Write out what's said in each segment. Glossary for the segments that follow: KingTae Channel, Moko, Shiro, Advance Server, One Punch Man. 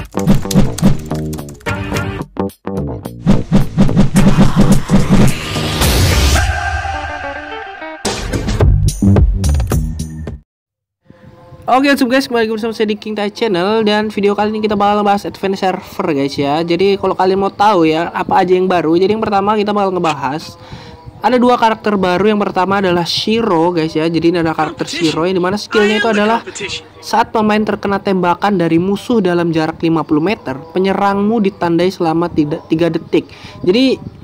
Oke, so guys, kembali bersama saya di KingTae Channel, dan video kali ini kita bakal ngebahas advance server guys ya. Jadi kalau kalian mau tahu ya apa aja yang baru, jadi yang pertama kita bakal ngebahas ada dua karakter baru. Yang pertama adalah Shiro guys ya. Jadi ini ada karakter Shiro yang dimana skillnya itu adalah saat pemain terkena tembakan dari musuh dalam jarak 50 meter, penyerangmu ditandai selama 3 detik. Jadi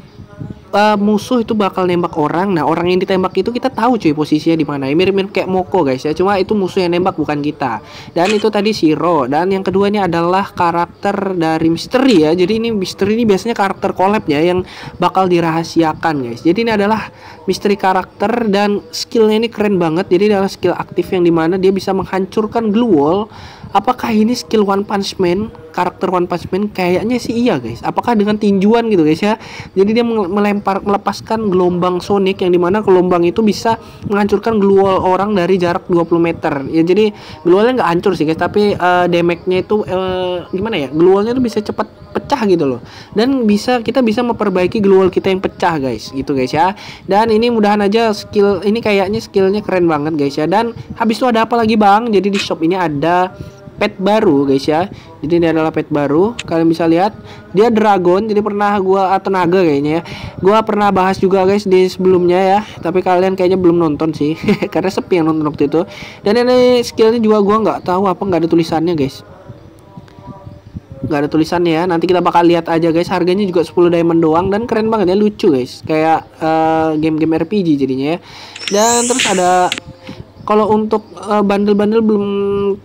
musuh itu bakal nembak orang. Nah, orang yang ditembak itu kita tahu cuy posisinya di mana. Mirip-mirip kayak Moko guys ya. Cuma itu musuh yang nembak, bukan kita. Dan itu tadi Shiro. Dan yang keduanya adalah karakter dari misteri ya. Jadi ini misteri ini biasanya karakter collab ya yang bakal dirahasiakan guys. Jadi ini adalah misteri karakter dan skillnya ini keren banget. Jadi adalah skill aktif yang dimana dia bisa menghancurkan glue wall. Apakah ini skill One Punch Man? Karakter One Punch Man kayaknya sih iya guys. Apakah dengan tinjuan gitu guys ya. Jadi dia melepaskan gelombang sonic yang dimana gelombang itu bisa menghancurkan glue wall orang dari jarak 20 meter. Ya jadi glue wallnya nggak hancur sih guys, tapi damage-nya itu gimana ya? Glue wallnya itu bisa cepat pecah gitu loh. Dan kita bisa memperbaiki glue wall kita yang pecah guys, gitu guys ya. Dan ini mudahan aja skill ini kayaknya skillnya keren banget guys ya. Dan habis itu ada apa lagi bang? Jadi di shop ini ada pet baru guys ya. Jadi ini adalah pet baru. Kalian bisa lihat dia dragon. Jadi pernah gua naga kayaknya ya. Gua pernah bahas juga guys di sebelumnya ya. Tapi kalian kayaknya belum nonton sih karena sepi yang nonton waktu itu. Dan ini skillnya juga gua nggak tahu apa, nggak ada tulisannya guys. Nggak ada tulisannya ya. Nanti kita bakal lihat aja guys. Harganya juga 10 diamond doang dan keren banget ya, lucu guys. Kayak game-game RPG jadinya ya. Dan terus ada kalau untuk bandel-bandel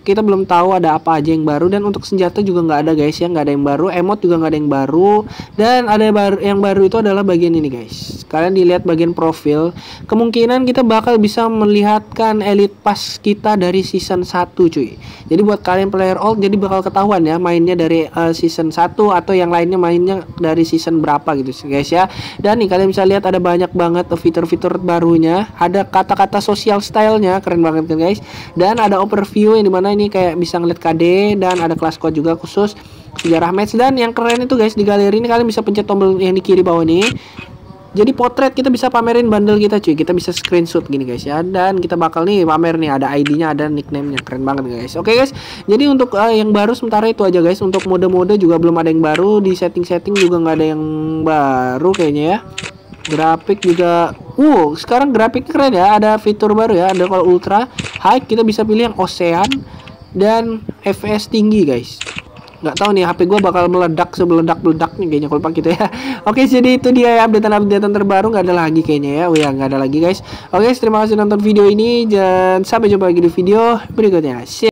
kita belum tahu ada apa aja yang baru. Dan untuk senjata juga nggak ada guys ya, nggak ada yang baru. Emot juga nggak ada yang baru. Dan ada yang baru itu adalah bagian ini guys. Kalian dilihat bagian profil, kemungkinan kita bakal bisa melihatkan elite pass kita dari season 1 cuy. Jadi buat kalian player old jadi bakal ketahuan ya mainnya dari season 1 atau yang lainnya mainnya dari season berapa gitu guys ya. Dan nih kalian bisa lihat ada banyak banget fitur-fitur barunya. Ada kata-kata social stylenya, keren banget kan guys. Dan ada overview yang dimana ini kayak bisa ngeliat KD, dan ada kelas squad juga khusus sejarah match. Dan yang keren itu guys, di galeri ini kalian bisa pencet tombol yang di kiri bawah ini. Jadi potret kita bisa pamerin bundle kita cuy. Kita bisa screenshot gini guys ya. Dan kita bakal nih pamer nih, ada ID-nya, ada nickname-nya, keren banget guys. Oke guys. Jadi untuk yang baru sementara itu aja guys. Untuk mode-mode juga belum ada yang baru. Di setting-setting juga nggak ada yang baru kayaknya ya. Grafik juga, sekarang grafik keren ya, ada fitur baru ya. Ada kalau ultra high kita bisa pilih yang ocean dan fps tinggi guys. Nggak tahu nih, HP gua bakal meledak sebeledak-beledaknya kayaknya kalau pakai gitu ya. Oke, jadi itu dia ya updatean terbaru, nggak ada lagi kayaknya ya. Oh ya, nggak ada lagi guys. Oke, terima kasih nonton video ini dan sampai jumpa lagi di video berikutnya. See